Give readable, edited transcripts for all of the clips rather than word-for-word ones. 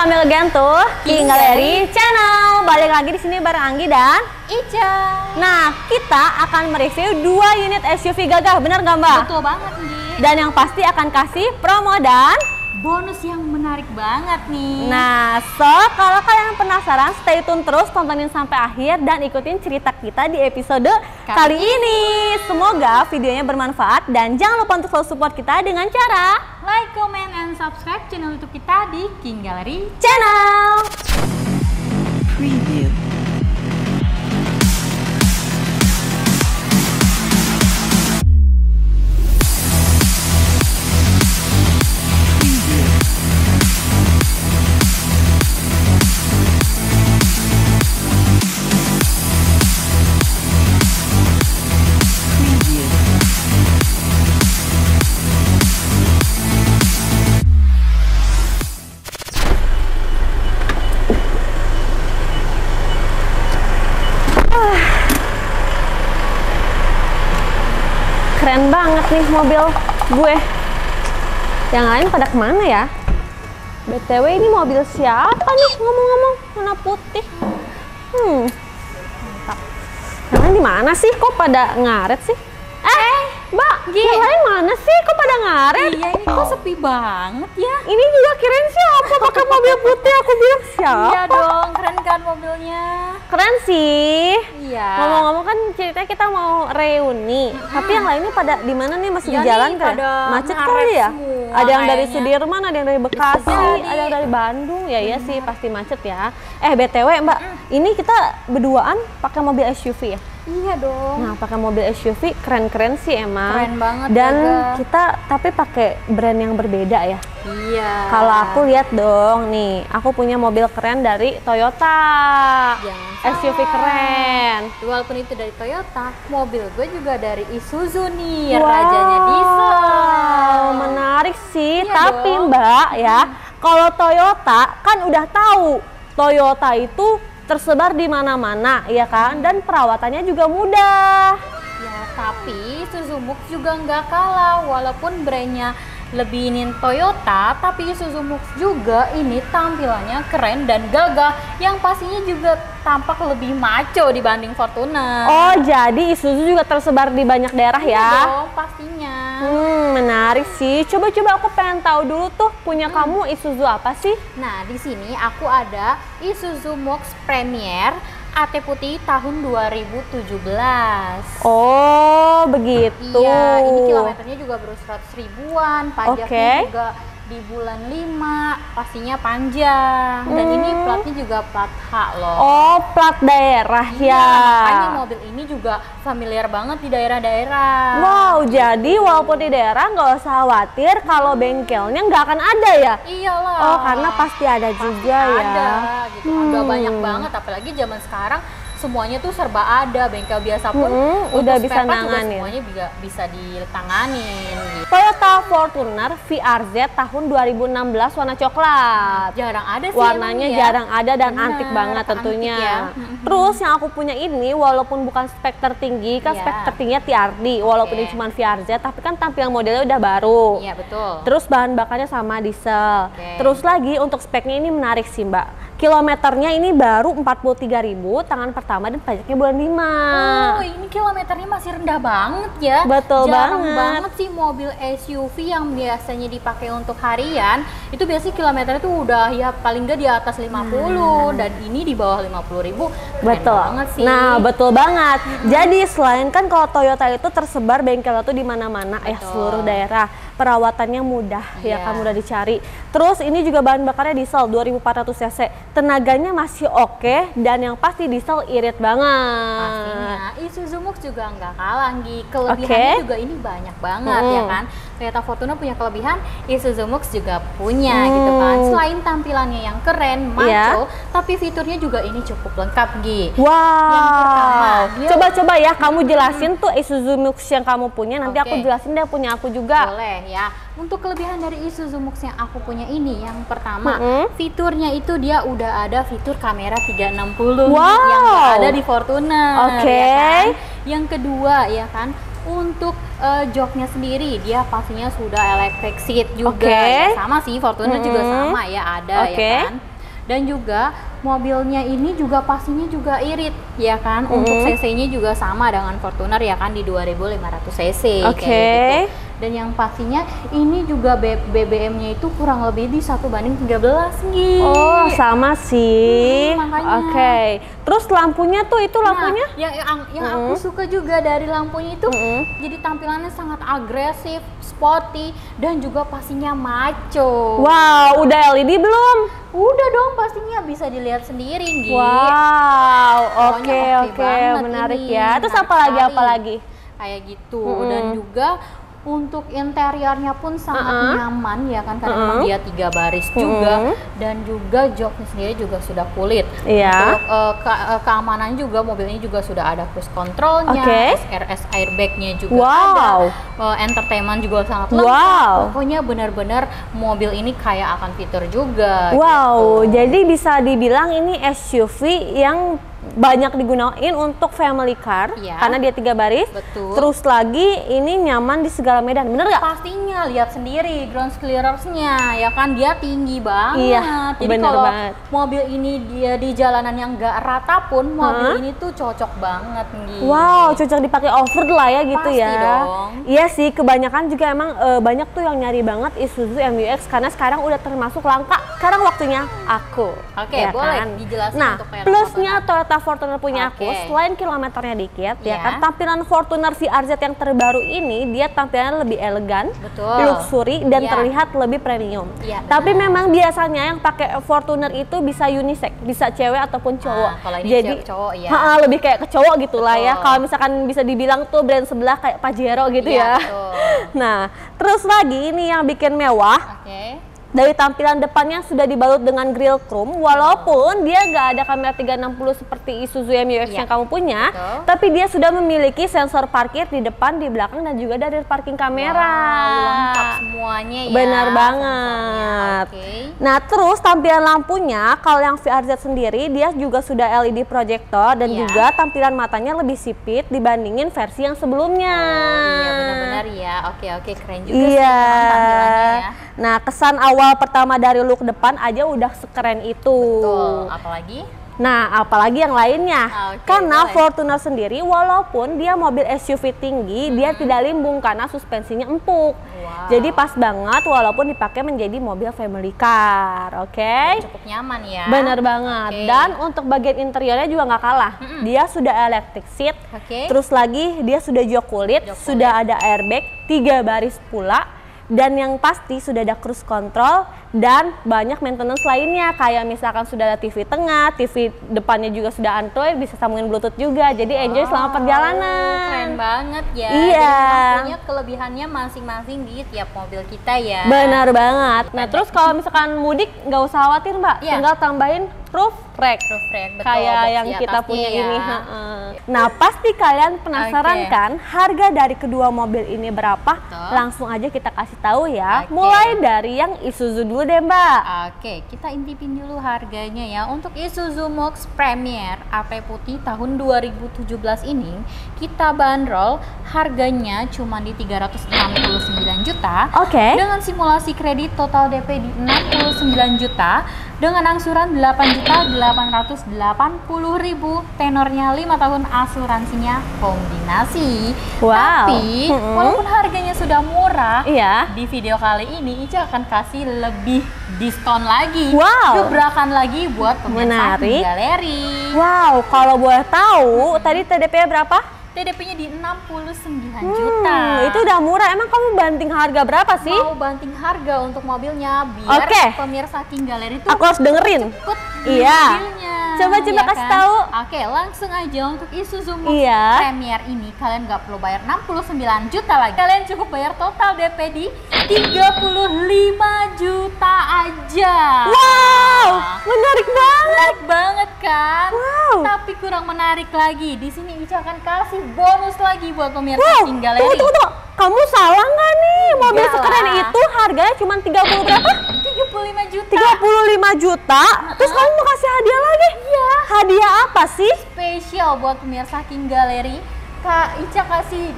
kami Elegan tuh King Gallery Channel. Balik lagi di sini bareng Anggi dan Ica. Nah, kita akan mereview 2 unit SUV gagah, benar nggak Mbak? Betul banget nih. Dan yang pasti akan kasih promo dan bonus yang menarik banget nih. Nah, so kalau kalian penasaran, stay tune terus, tontonin sampai akhir dan ikutin cerita kita di episode kali ini. Semoga videonya bermanfaat dan jangan lupa untuk selalu support kita dengan cara like, comment, and subscribe channel YouTube kita di King Gallery Channel. Preview. Keren banget nih mobil gue. Yang lain pada kemana ya? BTW ini mobil siapa nih ngomong-ngomong? Warna putih. Mantap. Yang lain di mana sih? Kok pada ngaret sih? Mbak, yang lain mana sih? Kok pada ngaret? Iya, ini kok sepi banget ya? Ini juga keren siapa pakai mobil putih? Aku bilang siapa? Iya dong, keren kan mobilnya? Keren sih. Iya. Ngomong-ngomong kan ceritanya kita mau reuni, tapi yang lainnya pada di mana nih? Masih di jalan kan? Macet kali ya? Ada yang dari Sudirman, ada yang dari Bekasi, ada yang dari Bandung. Ya iya sih, pasti macet ya. BTW Mbak, ini kita berduaan pakai mobil SUV ya? Iya dong. Nah, pakai mobil SUV keren-keren sih emang. Keren banget. Dan kita tapi pakai brand yang berbeda ya. Iya. Kalau aku lihat dong nih, aku punya mobil keren dari Toyota. SUV keren. Walaupun itu dari Toyota, mobil gue juga dari Isuzu nih, rajanya diesel. Menarik sih, iya tapi dong. Mbak ya, kalau Toyota kan udah tahu Toyota itu tersebar di mana-mana, ya kan? Dan perawatannya juga mudah. Ya, tapi Isuzu MU-X juga nggak kalah. Walaupun brandnya lebih ingin Toyota, tapi Isuzu MU-X juga ini tampilannya keren dan gagah. Yang pastinya juga tampak lebih maco dibanding Fortuner. Oh, jadi Isuzu juga tersebar di banyak daerah ya? Iya, pastinya. Menarik sih. Coba-coba aku pengen tahu dulu tuh punya kamu Isuzu apa sih? Nah, di sini aku ada Isuzu MU-X Premier AT Putih tahun 2017. Oh, begitu. Iya, ini kilometernya juga baru 100 ribuan, pajaknya juga di bulan 5, pastinya panjang. Dan ini platnya juga plat H loh. Oh, plat daerah ya. Makanya mobil ini juga familiar banget di daerah-daerah. Wow, jadi walaupun di daerah nggak usah khawatir kalau bengkelnya nggak akan ada ya? Iyalah. Oh, karena pasti ada juga ya. Ada, gitu. Udah banyak banget, apalagi zaman sekarang semuanya tuh serba ada, bengkel biasa pun udah bisa nanganin. Semuanya bisa ditanganin. Gitu. Toyota Fortuner VRZ tahun 2016 warna coklat. Jarang ada sih. Warnanya ini, jarang ada dan antik banget tentunya. Antik ya. Terus yang aku punya ini walaupun bukan spek tertinggi, kan spek tertingginya TRD, walaupun ini cuma VRZ tapi kan tampilan modelnya udah baru. Iya, betul. Terus bahan bakarnya sama diesel. Terus lagi untuk speknya ini menarik sih, Mbak. Kilometernya ini baru 43.000, tangan pertama dan pajaknya bulan 5. Oh, ini kilometernya masih rendah banget ya. Betul banget. Jarang banget sih mobil SUV yang biasanya dipakai untuk harian, itu biasanya kilometernya tuh udah ya paling nggak di atas 50 dan ini di bawah 50.000. Betul banget sih. Nah, betul banget. Jadi selain kan kalau Toyota itu tersebar bengkelnya tuh di mana-mana ya, seluruh daerah. Perawatannya mudah ya, kan mudah dicari. Terus ini juga bahan bakarnya diesel 2400 cc. Tenaganya masih oke dan yang pasti diesel irit banget. Pastinya Isuzu MU-X juga nggak kalah nih. Kelebihannya juga ini banyak banget ya kan. Toyota Fortuner punya kelebihan, Isuzu MU-X juga punya gitu kan. Selain tampilannya yang keren, maco, tapi fiturnya juga ini cukup lengkap Gi. Yang pertama, coba-coba ya kamu jelasin tuh Isuzu MU-X yang kamu punya, nanti aku jelasin deh punya aku juga. Boleh. Ya, untuk kelebihan dari Isuzu MU-X yang aku punya ini, yang pertama fiturnya itu dia udah ada fitur kamera 360 yang ada di Fortuner. Ya kan? Yang kedua ya kan, untuk joknya sendiri dia pastinya sudah electric seat juga. Ya, sama sih Fortuner juga sama ya ada ya kan. Dan juga mobilnya ini juga pastinya juga irit ya kan, untuk cc-nya juga sama dengan Fortuner ya kan, di 2500 cc. Oke. Gitu. Dan yang pastinya ini juga BBM-nya itu kurang lebih di 1:13 gitu. Oh, sama sih. Makanya. Oke. Terus lampunya tuh, itu lampunya? Nah, yang aku suka juga dari lampunya itu, jadi tampilannya sangat agresif, sporty, dan juga pastinya maco. Wow, udah LED belum? Udah dong, pastinya bisa dilihat sendiri gitu. Wow, oke, menarik ini. Ya. Terus apa lagi? Kayak gitu, dan juga untuk interiornya pun sangat nyaman ya kan, karena dia 3 baris juga, dan juga joknya sendiri juga sudah kulit. Iya. Untuk keamanan juga, mobilnya juga sudah ada cruise controlnya, SRS airbagnya juga ada, entertainment juga sangat lengkap. Pokoknya benar-benar mobil ini kaya akan fitur juga. Wow, gitu. Jadi bisa dibilang ini SUV yang banyak digunain untuk family car karena dia 3 baris. Betul. Terus lagi ini nyaman di segala medan, bener nggak? Pastinya, lihat sendiri ground clearance-nya ya kan, dia tinggi banget. Iya, jadi kalau mobil ini dia di jalanan yang nggak rata pun, mobil ini tuh cocok banget gitu. Wow, cocok dipakai off-road lah ya gitu. Pasti ya. Dong. Iya sih, kebanyakan juga emang banyak tuh yang nyari banget Isuzu MU-X karena sekarang udah termasuk langka. Sekarang waktunya aku. Oke, ya boleh kan? Dijelasin. Nah, plusnya Toyota Fortuner punya aku, selain kilometernya dikit, ya kan, tampilan Fortuner VRZ yang terbaru ini dia tampilannya lebih elegan, luxury, dan terlihat lebih premium. Tapi memang biasanya yang pakai Fortuner itu bisa unisex, bisa cewek ataupun cowok. Kalau ini jadi cowok, lebih kayak ke cowok gitulah ya. Kalau misalkan bisa dibilang tuh brand sebelah kayak Pajero gitu ya. Nah, terus lagi ini yang bikin mewah. Dari tampilan depannya sudah dibalut dengan grill chrome, walaupun dia nggak ada kamera 360 seperti Isuzu MU-X yang kamu punya, tapi dia sudah memiliki sensor parkir di depan, di belakang, dan juga dari parking kamera. Lengkap semuanya ya. Benar banget. Nah, terus tampilan lampunya, kalau yang VRZ sendiri dia juga sudah LED projector, dan juga tampilan matanya lebih sipit dibandingin versi yang sebelumnya. Oh, iya, benar-benar ya. Oke, keren juga sih tampilannya ya. Nah, kesan awal pertama dari look depan aja udah sekeren itu. Betul, apalagi? Nah, apalagi yang lainnya. Karena Fortuner sendiri walaupun dia mobil SUV tinggi, dia tidak limbung karena suspensinya empuk. Jadi pas banget walaupun dipakai menjadi mobil family car. Cukup nyaman ya. Bener banget. Dan untuk bagian interiornya juga nggak kalah. Dia sudah electric seat. Terus lagi dia sudah jok kulit, sudah ada airbag, 3 baris pula. Dan yang pasti sudah ada cruise control dan banyak maintenance lainnya, kayak misalkan sudah ada TV tengah, TV depannya juga sudah Android, bisa sambungin Bluetooth juga. Jadi enjoy selama perjalanan. Keren banget ya. Iya. Tentunya kelebihannya masing-masing di tiap mobil kita ya. Benar banget. Nah, terus kalau misalkan mudik nggak usah khawatir, Mbak. Tinggal tambahin roof rack, betul, kayak yang kita punya ini. Nah, pasti kalian penasaran kan harga dari kedua mobil ini berapa? Langsung aja kita kasih tahu ya. Mulai dari yang Isuzu dulu deh, Mbak. Oke, kita intipin dulu harganya ya. Untuk Isuzu MU-X Premier AP Putih tahun 2017 ini kita bandrol harganya cuma di 369 juta. Dengan simulasi kredit total DP di 69 juta, dengan angsuran 8.880.000, tenornya 5 tahun, asuransinya kombinasi. Tapi walaupun harganya sudah murah, di video kali ini Ica akan kasih lebih diskon lagi. Gebrakan lagi buat pemirsa King Gallery. Wow, kalau boleh tahu tadi TDP-nya berapa? TDP-nya di 69 juta. Itu udah murah. Emang kamu banting harga berapa sih? Mau banting harga untuk mobilnya biar pemirsa King Gallery itu aku harus dengerin. Cepet mobilnya. Coba kasih tahu. Oke, langsung aja untuk Isuzu MU-X Premier ini kalian nggak perlu bayar 69 juta lagi. Kalian cukup bayar total DP di 35 juta aja. Wow, menarik banget. Menarik banget kan? Tapi kurang menarik lagi. Di sini Ica akan kasih bonus lagi buat pemirsa King Gallery. Tunggu. Kamu salah nggak nih? Mobil sekeren itu harganya cuma 30 berapa? 35 juta. 35 juta? Terus kamu mau kasih hadiah lagi? Iya. Hadiah apa sih? Spesial buat pemirsa King Gallery. Kak Ica kasih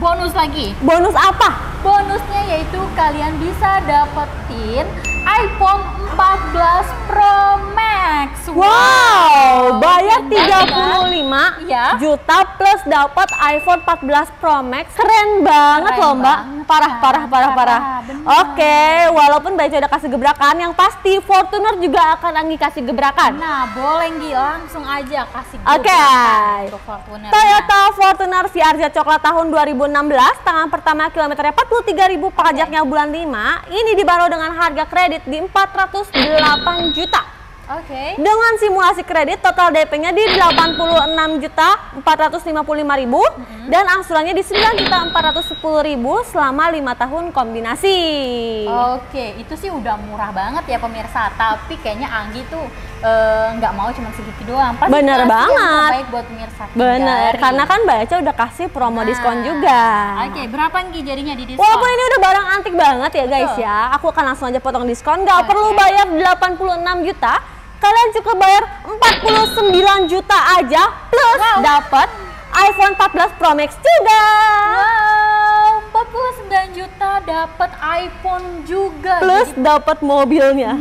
bonus lagi. Bonus apa? Bonusnya yaitu kalian bisa dapetin iPhone 14 Pro Max. Wow, bayar 35 ya. Juta plus dapat iPhone 14 Pro Max. Keren banget loh, Mbak. Parah. Oke, walaupun Mbak Ica udah kasih gebrakan, yang pasti Fortuner juga akan Anggi kasih gebrakan. Nah, boleh Anggi, langsung aja kasih gebrakan. Oke. Toyota Fortuner VRZ coklat tahun 2016, tangan pertama kilometernya 43.000, pajaknya bulan 5. Ini dibaru dengan harga kredit di 408 juta. Oke. Dengan simulasi kredit total DP-nya di 86.455.000 dan angsurannya di 9.410.000 selama 5 tahun kombinasi. Oke, itu sih udah murah banget ya pemirsa. Tapi kayaknya Anggi tuh nggak mau cuma segitu doang. Pasti bener banget. Baik buat pemirsa. Bener. Karena kan Mbak Eca udah kasih promo diskon juga. Oke, berapa Anggi jadinya di diskon? Walaupun ini udah barang antik banget ya guys ya. Aku akan langsung aja potong diskon. Nggak perlu bayar 86 juta. Kalian cukup bayar 49 juta aja plus dapat iPhone 14 Pro Max juga. Wow, 49 juta dapat iPhone juga plus dapat mobilnya.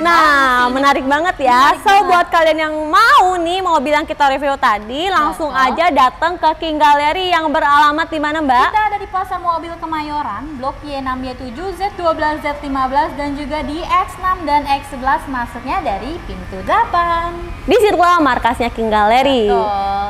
Nah, menarik banget ya. Buat kalian yang mau nih mobil yang kita review tadi, langsung aja datang ke King Gallery yang beralamat di mana, Mbak? Kita ada di Pasar Mobil Kemayoran, Blok Y6, Y7, Z12, Z15 dan juga di X6 dan X11, masuknya dari pintu 8. Di sirkulah markasnya King Gallery.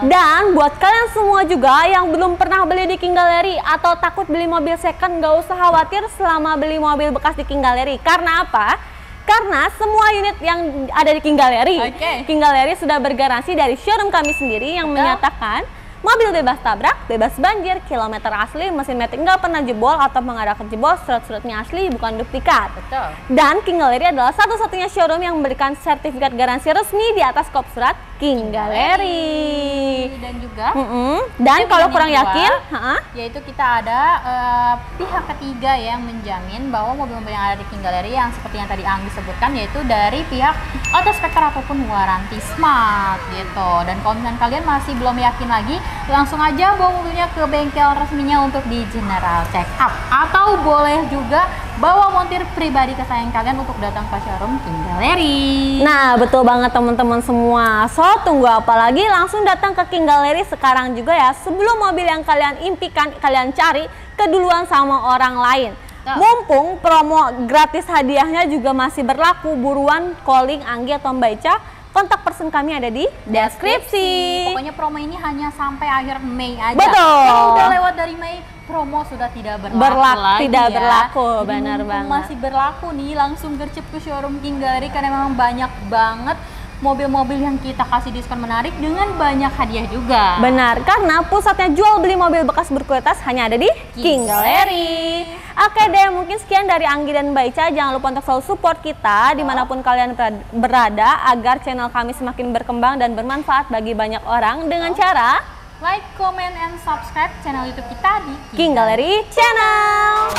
Dan buat kalian semua juga yang belum pernah beli di King Gallery atau takut beli mobil second, nggak usah khawatir selama beli mobil bekas di King Gallery. Karena apa? Karena semua unit yang ada di King Gallery, King Gallery sudah bergaransi dari showroom kami sendiri yang menyatakan mobil bebas tabrak, bebas banjir, kilometer asli, mesin metik nggak pernah jebol atau mengadakan jebol, surat-suratnya asli bukan duplikat. Dan King Gallery adalah satu-satunya showroom yang memberikan sertifikat garansi resmi di atas kop surat King Gallery. Dan juga dan kalau kurang yakin, yaitu kita ada pihak ketiga yang menjamin bahwa mobil-mobil yang ada di King Gallery yang seperti yang tadi Anggi sebutkan, yaitu dari pihak autospektor ataupun waranti smart gitu. Dan kalau misalnya kalian masih belum yakin lagi, langsung aja bawa mobilnya ke bengkel resminya untuk di general check up, atau boleh juga bawa montir pribadi kesayangan kalian untuk datang ke showroom King Gallery. Nah, betul banget teman-teman semua. So, tunggu apa lagi? Langsung datang ke King Gallery sekarang juga ya, sebelum mobil yang kalian impikan, kalian cari, keduluan sama orang lain. Mumpung promo gratis hadiahnya juga masih berlaku, buruan calling Anggi atau Mbak Ica. Kontak person kami ada di deskripsi. Pokoknya promo ini hanya sampai akhir Mei aja. Betul. Kalau udah lewat dari Mei, promo sudah tidak berlaku lagi. Tidak berlaku, benar banget. Masih berlaku nih, langsung gercep ke showroom King Gallery karena memang banyak banget mobil-mobil yang kita kasih diskon menarik dengan banyak hadiah juga. Benar, karena pusatnya jual beli mobil bekas berkualitas hanya ada di King Gallery. Oke deh, mungkin sekian dari Anggi dan Mbak Ica. Jangan lupa untuk selalu support kita dimanapun kalian berada, agar channel kami semakin berkembang dan bermanfaat bagi banyak orang dengan cara like, comment, and subscribe channel YouTube kita di King Gallery Channel.